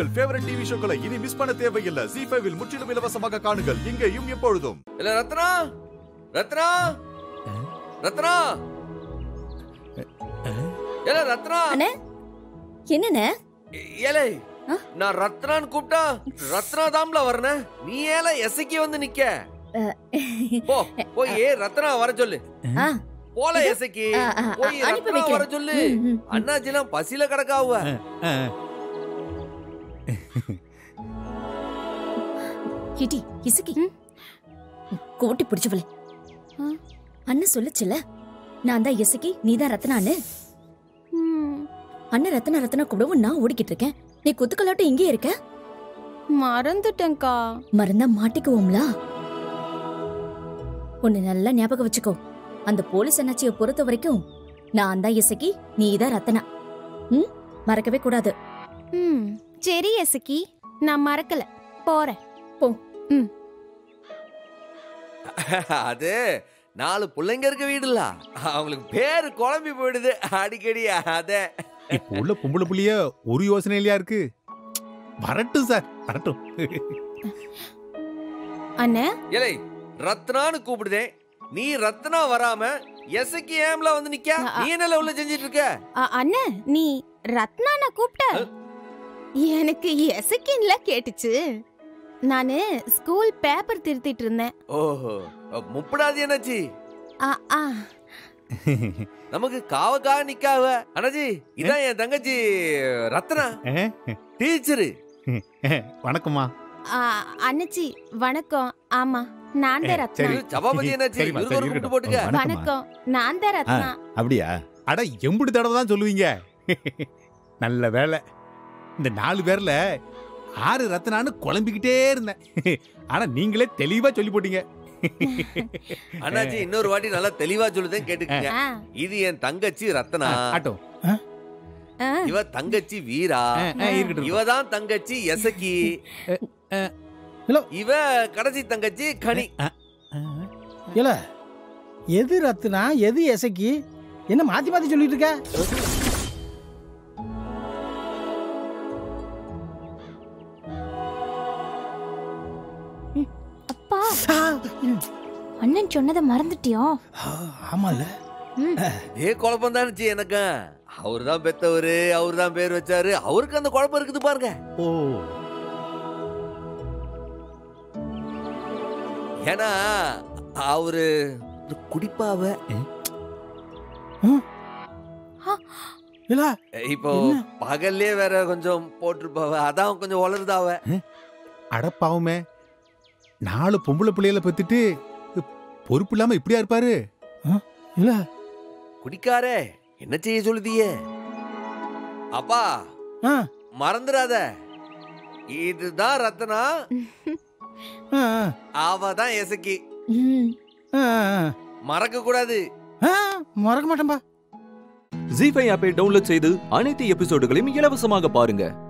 உங்கள் favourite TV ஷோக்களை இனி miss பண்ண தேவையில்லை. Zee5 இல் முற்றிலும் இலவசமாக காணுங்கள் எங்கேயும் எப்பொழுதும். இல்ல ரத்னா ரத்னா ரத்னா ஏல ரத்னா அண்ணே என்னண்ணே ஏலே நான் ரத்னான்னு கூப்டா ரத்னா தாம்ல வரனே நீ ஏல எசக்கி வந்து நிக்க போ போய் ஏ ரத்னா வர சொல்லு போல எசக்கி போய் ரத்னா வர சொல்லு அண்ணாஜிலாம் பசில கடக்காவா கிட்டி எசக்கி கோட்டி பிடிச்சவளே அண்ணா சொல்லுச்சல நான் தான் எசக்கி நீ தான் ரத்னான்னு அண்ணா ரத்னா ரத்னா கூடவும் நான் ஓடிக்கிட்டு இருக்கேன் நீ குத்துக்கலாட்ட இங்கே இருக்க மறந்துட்டேன்கா மறந்தா மாட்டிக்குவோம்ல உன்னை நல்லா ஞாபகம் வச்சுக்கோ அந்த போலீஸ் அண்ணாச்சியை பொறுத்த வரைக்கும் நான் தான் எசக்கி நீ தான் ரத்னா ம் மறக்கவே கூடாது ம் சரி எசக்கி நான் மறக்கல போறேன் போ ம் அது நாலு புள்ளைங்க இருக்க வீடுல அவங்களுக்கு பேர் குழம்பி போயிடுது அடிக்கடியா அதே இப்போ உள்ள பொம்பளை புள்ளிய ஒரு யோசனையிலயா இருக்கு வரட்டும் சார் வரட்டும் அண்ணே ஏலே ரத்னான்னு கூப்பிடுதே நீ ரத்னா வராம எசக்கி ஏம்ல வந்து நிக்க நீ என்னல உள்ள செஞ்சிட்டு இருக்க அண்ணே நீ ரத்னானா கூப்பிட்ட எனக்கு எசக்கின்ல கேட்டுச்சு நானு ஸ்கூல் பேப்பர் திருத்திட்டு இருந்தேன் ஓஹோ முப்படாது அண்ணாச்சி நமக்கு காவக்கா நிக்காவ அண்ணாச்சி இதான் என் தங்கச்சி ரத்னா டீச்சரு வணக்கம்மா அண்ணாச்சி வணக்கம் ஆமா நான் தான் ரத்னா சபாபதி அண்ணாச்சி இருவரும் கூப்பிட்டு போடுங்க வணக்கம் நான் தான் ரத்னா அப்படியே அட எம்புடி தடவை தான் சொல்லுவீங்க நல்ல வேளை இந்த நாலு பேர்ல ஆறு ரத்னான்னு குழம்பிக்கிட்டே இருந்தேன் ஆனா நீங்களே தெளிவா சொல்லி போட்டீங்க அண்ணாச்சி இன்னொரு வாட்டி நல்லா தெளிவா சொல்லுதேன் கேட்டுக்கங்க இது என் தங்கச்சி ரத்னா ஆட்டோ இவ தங்கச்சி வீரா இவதான் தங்கச்சி எசக்கி இவ கடைசி தங்கச்சி கனி இல்ல எது ரத்னா எது எசக்கி என்ன மாத்தி மாத்தி சொல்லிட்டு இருக்க அண்ணன் சொன்னதை மறந்துட்டியோ ஆமால இதே குழப்பம் தானுச்சு எனக்கு அவரு தான் பெத்தவரு அவரு தான் பேர் வச்சாரு அவருக்கு அந்த குழப்பம் இருக்குது பாருங்க ஓ ஏன்னா அவரு குடிப்பாவ இப்போ பகல்லே வேற கொஞ்சம் போட்டிருப்பாவ அதான் கொஞ்சம் வளருதாவ அடப்பாவுமே நாலு பொம்பளை பிள்ளைகளை பத்திட்டு பொறுப்பு இல்லாம இப்படியா இருப்பாரு இல்ல குடிக்காரே என்ன செய்ய சொல்லுதியே அப்பா மறந்துடாத இதுதான் ரத்னா அவதான் எசக்கி மறக்க கூடாது மறக்க மாட்டேன்பா Zee5 ஆப்பை டவுன்லோட் செய்து அனைத்து எபிசோடுகளையும் இலவசமாக பாருங்க.